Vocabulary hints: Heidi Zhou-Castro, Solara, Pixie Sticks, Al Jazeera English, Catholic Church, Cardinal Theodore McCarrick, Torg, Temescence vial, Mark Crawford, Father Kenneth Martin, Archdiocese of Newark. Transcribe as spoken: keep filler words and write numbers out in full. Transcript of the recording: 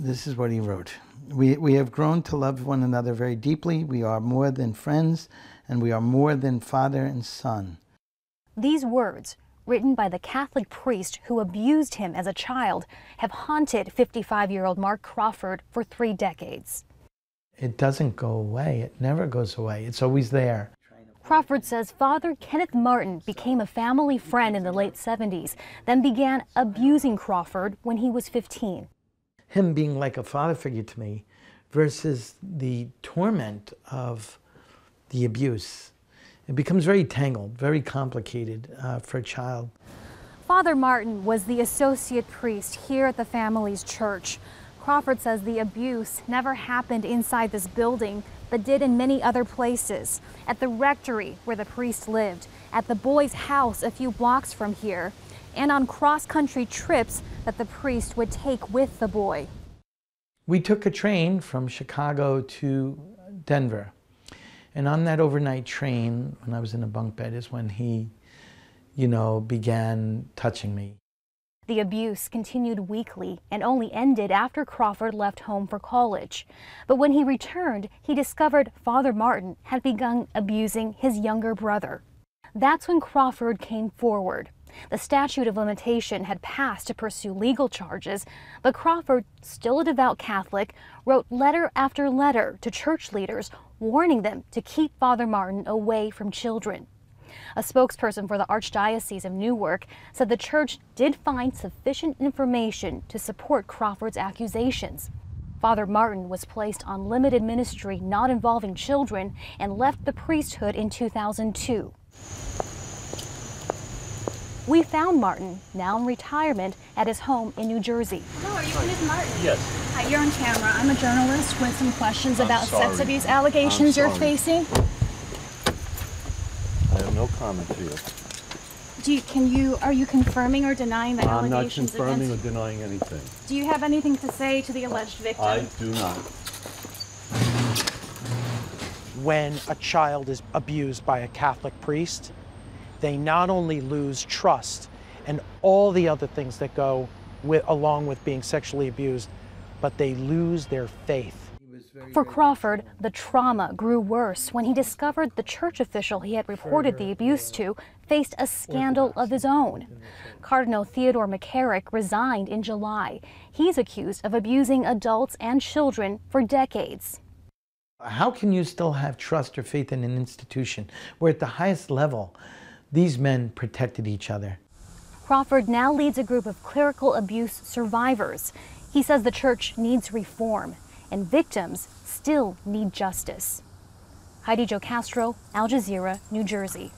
This is what he wrote. We, we have grown to love one another very deeply. We are more than friends, and we are more than father and son. These words, written by the Catholic priest who abused him as a child, have haunted fifty-five-year-old Mark Crawford for three decades. It doesn't go away. It never goes away. It's always there. Crawford says Father Kenneth Martin became a family friend in the late seventies, then began abusing Crawford when he was fifteen. Him being like a father figure to me versus the torment of the abuse. It becomes very tangled, very complicated uh, for a child. Father Martin was the associate priest here at the family's church. Crawford says the abuse never happened inside this building, but did in many other places. At the rectory where the priest lived, at the boy's house a few blocks from here, and on cross-country trips that the priest would take with the boy. We took a train from Chicago to Denver. And on that overnight train, when I was in a bunk bed, is when he, you know, began touching me. The abuse continued weekly and only ended after Crawford left home for college. But when he returned, he discovered Father Martin had begun abusing his younger brother. That's when Crawford came forward. The statute of limitation had passed to pursue legal charges, but Crawford, still a devout Catholic, wrote letter after letter to church leaders warning them to keep Father Martin away from children. A spokesperson for the Archdiocese of Newark said the church did find sufficient information to support Crawford's accusations. Father Martin was placed on limited ministry not involving children and left the priesthood in two thousand two. We found Martin, now in retirement, at his home in New Jersey. Hello, are you Miz Martin? Yes. Hi, you're on camera. I'm a journalist with some questions I'm about sorry. sex abuse allegations you're facing. I have no comment to you. Do you, can you, are you confirming or denying the I'm allegations? I'm not confirming against, or denying anything. Do you have anything to say to the alleged victim? I do not. When a child is abused by a Catholic priest, they not only lose trust and all the other things that go with, along with being sexually abused, but they lose their faith. For Crawford, the trauma grew worse when he discovered the church official he had reported the abuse to faced a scandal of his own. Cardinal Theodore McCarrick resigned in July. He's accused of abusing adults and children for decades. How can you still have trust or faith in an institution where at the highest level these men protected each other? Crawford now leads a group of clerical abuse survivors. He says the church needs reform, and victims still need justice. Heidi Zhou-Castro, Al Jazeera, New Jersey.